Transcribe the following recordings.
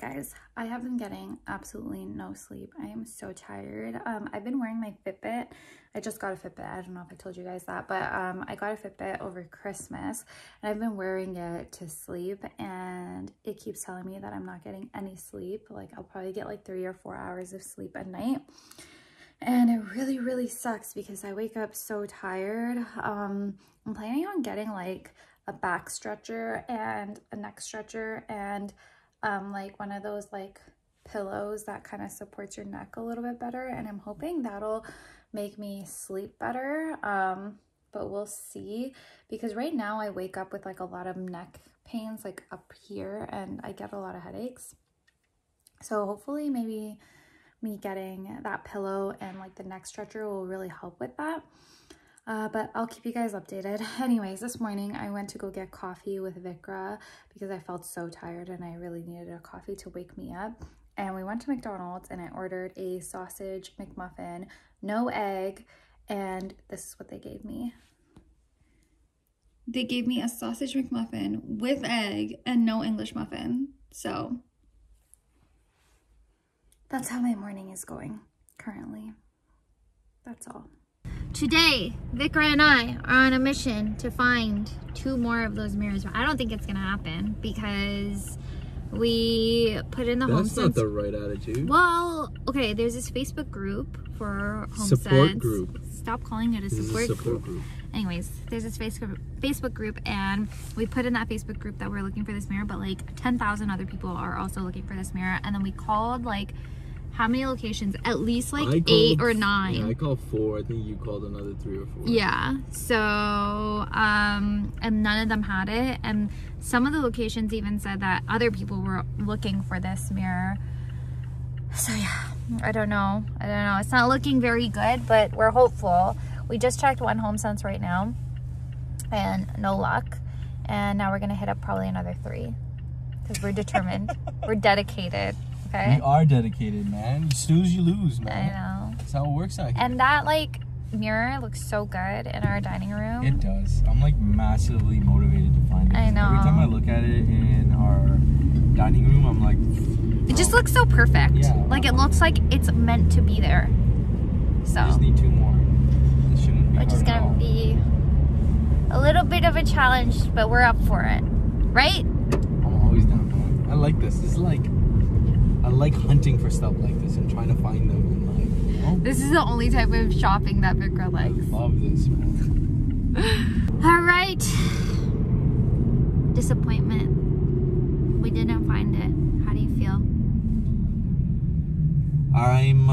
Alright guys, I have been getting absolutely no sleep. I am so tired. I've been wearing my Fitbit. I just got a Fitbit. I don't know if I told you guys that, but I got a Fitbit over Christmas and I've been wearing it to sleep, and it keeps telling me that I'm not getting any sleep. Like, I'll probably get like 3 or 4 hours of sleep a night, and it really, really sucks because I wake up so tired. I'm planning on getting like a back stretcher and a neck stretcher and like one of those like pillows that kind of supports your neck a little bit better, and I'm hoping that'll make me sleep better, but we'll see, because right now I wake up with like a lot of neck pains like up here and I get a lot of headaches. So hopefully maybe me getting that pillow and like the neck stretcher will really help with that. But I'll keep you guys updated. Anyways, this morning I went to go get coffee with Vikram because I felt so tired and I really needed a coffee to wake me up. And we went to McDonald's and I ordered a sausage McMuffin, no egg, and this is what they gave me. They gave me a sausage McMuffin with egg and no English muffin. So that's how my morning is going currently. That's all. Today, Vikram and I are on a mission to find 2 more of those mirrors. I don't think it's gonna happen because we put in the HomeSense. That's not the right attitude. Well, okay, there's this Facebook group for HomeSense. Support group. Stop calling it a support group. Anyways, there's this Facebook group, and we put in that Facebook group that we're looking for this mirror, but like 10,000 other people are also looking for this mirror. And then we called like, how many locations? At least like 8 or 9. Yeah, I called 4. I think you called another 3 or 4. Yeah. So, and none of them had it. And some of the locations even said that other people were looking for this mirror. So yeah, I don't know. It's not looking very good, but we're hopeful. We just checked one HomeSense right now and no luck. And now we're going to hit up probably another 3 because we're determined. We're dedicated. Okay. You are dedicated, man. You snooze, you lose, man. I know. That's how it works out here. And that, like, mirror looks so good in our dining room. It does. I'm, like, massively motivated to find it. I know. Every time I look at it in our dining room, I'm like... Bro. It just looks so perfect. Yeah, like, it looks like it's meant to be there. So... I just need 2 more. This shouldn't be hard. Which is gonna be a little bit of a challenge, but we're up for it. Right? I'm always down for it. I like this. It's like... I like hunting for stuff like this and trying to find them. And like, oh. This is the only type of shopping that Vikram likes. I love this, man. All right. Disappointment. We didn't find it. How do you feel? I'm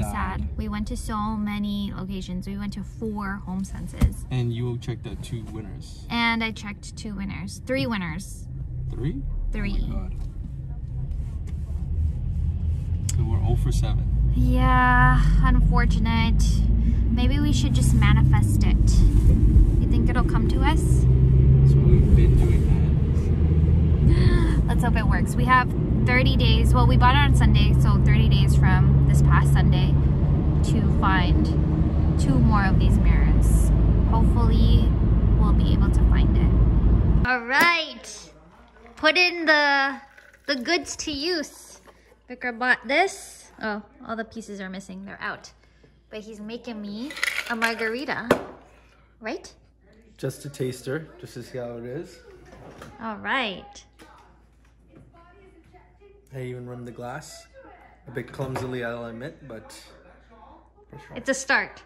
sad. We went to so many locations. We went to 4 HomeSenses. And you checked out 2 winners. And I checked 2 winners. 3 winners. 3? 3. Oh my God. So we're 0 for 7. Yeah, unfortunate. Maybe we should just manifest it. You think it'll come to us? That's what we've been doing, that. Let's hope it works. We have 30 days. Well, we bought it on Sunday, so 30 days from this past Sunday to find 2 more of these mirrors. Hopefully, we'll be able to find it. All right. Put in the goods to use. Vikram bought this. Oh, all the pieces are missing. They're out. But he's making me a margarita. Right? Just a taster, just to see how it is. All right. I even rimmed the glass. A bit clumsily, I'll admit, but... It's a start.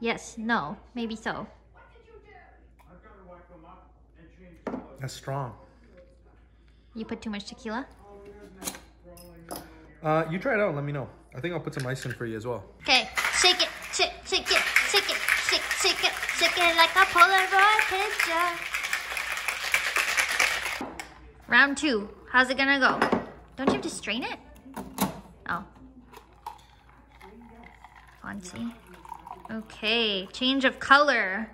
Yes, no, maybe so. That's strong. You put too much tequila? You try it out. Let me know. I think I'll put some ice in for you as well. Okay. Shake it. Shake it. Shake it. Shake it. Shake it like a Polaroid picture. Round 2. How's it gonna go? Don't you have to strain it? Oh. Fancy. Okay. Change of color.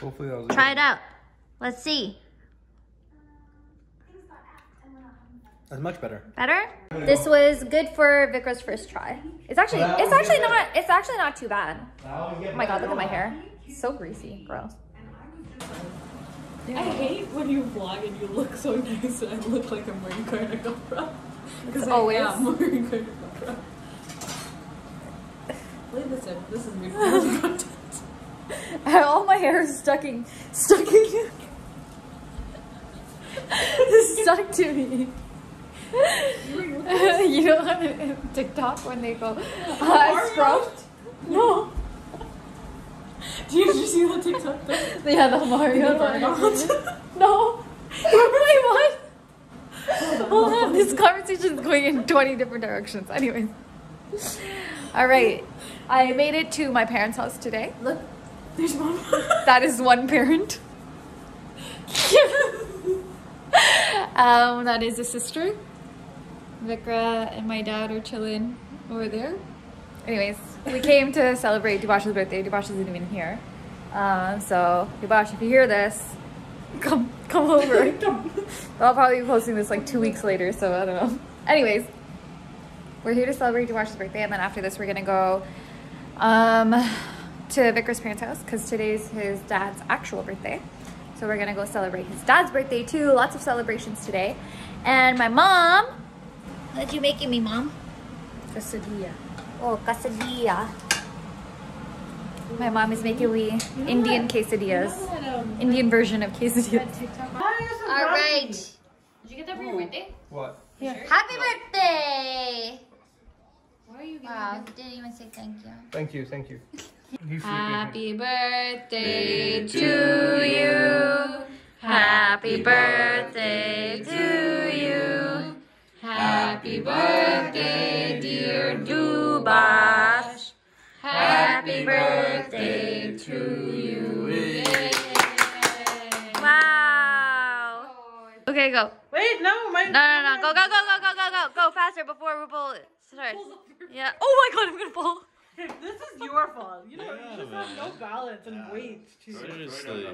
Hopefully that was Try it out. Let's see. That's much better. Better? This was good for Vikram's first try. It's actually not too bad. Oh my god, look at my hair. It's so greasy, gross. Yeah. I hate when you vlog and you look so nice and I look like I'm wearing cardigan. Because I am wearing cardigan. Leave this in. This is me for content. All my hair is stuck to me. You know on TikTok when they go, I scrubbed? No. Do you ever see the TikTok thing? Yeah, the Mario one. No. Wait, what? Hold on, this conversation is going in 20 different directions. Anyway. Alright. I made it to my parents' house today. Look, there's one. That is one parent. That is a sister. Vikram and my dad are chilling over there. Anyways, we came to celebrate Dubash's birthday. Dubash isn't even here. So Dubash, if you hear this, come over. I'll probably be posting this like 2 weeks later, so I don't know. Anyways, we're here to celebrate Dubash's birthday, and then after this we're gonna go to Vikram's parents' house because today's his dad's actual birthday. So we're gonna go celebrate his dad's birthday too. Lots of celebrations today. And my mom, what are you making me, mom? Quesadilla. Oh, quesadilla. My mom is making me Indian quesadillas. Indian version of quesadillas. All right. Did you get that for your birthday? What? Yeah. Happy birthday! What are you giving? Wow, you didn't even say thank you. Thank you, thank you. Happy birthday to you. Happy birthday to you. Happy birthday, dear Dubash. Happy birthday to you. Yay. Wow. Okay, go. Wait, no, my. No. Go faster before RuPaul starts. Yeah. Oh my god, I'm gonna fall. Hey, this is your fault. You know, you just have no balance and weight. Seriously.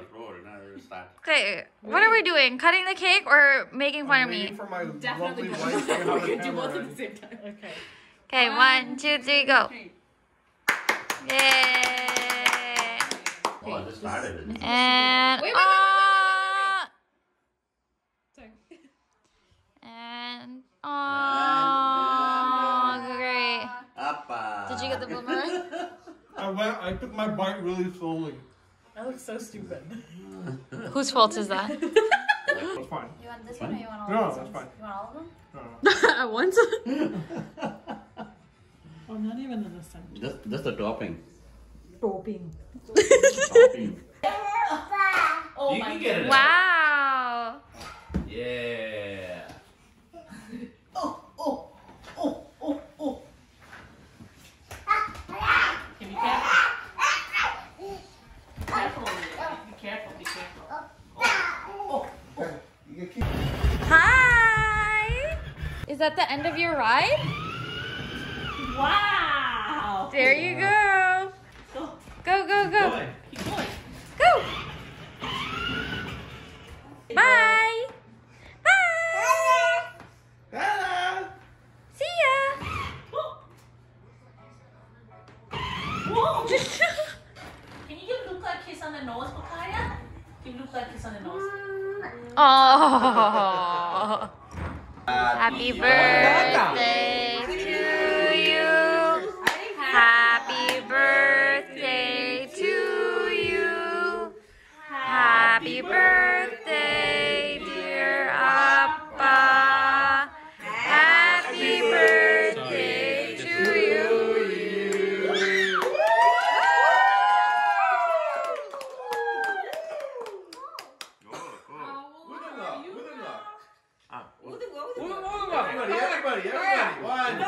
Okay, what are we doing? Cutting the cake or making fun of me? For my definitely wife. We can do both at the same time. Okay. Okay, 1, 2, 3, go. Yay! Oh, this started. And wait. Sorry. And did you get the boomerang? I took my bite really slowly. I look so stupid. Whose fault is that? That's fine. You want this one or you want all of them? No, that's fine. You want all of them? No. At once? Oh, not even in the center. Just the topping. Topping. Oh my god. Wow. Yeah. Oh. Hi! Is that the end of your ride? Wow! There you go! Go! Keep going. Go! Bye! Bye! See ya! Whoa! Can you give Luca a kiss on the nose, Bakaya? Give Luca a kiss on the nose. Oh, happy birthday to you. Happy birthday to you. Happy birthday, dear Appa. Happy birthday to you. Everybody. 1, 2, 3, blow,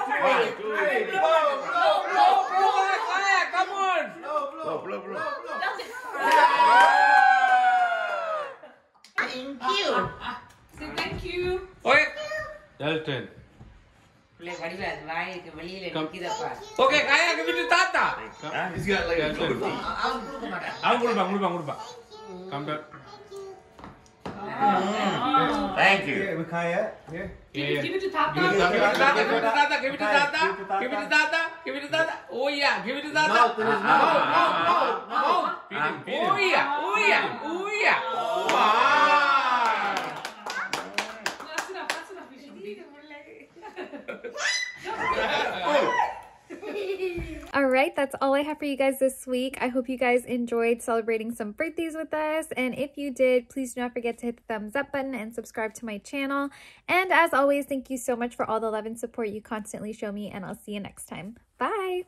come on. Blow. Thank you. Say thank you. Okay. Dalton. Okay, Kaya, give it to Tata. He's got like a Come back. Thank you. Here, Mikhail. Here. Give it to Tata. Give it to Tata. Oh yeah, give it to Tata. No. Oh yeah. Wow. That's enough. We should be Alright, that's all I have for you guys this week. I hope you guys enjoyed celebrating some birthdays with us. And if you did, please do not forget to hit the thumbs up button and subscribe to my channel. And as always, thank you so much for all the love and support you constantly show me, and I'll see you next time. Bye!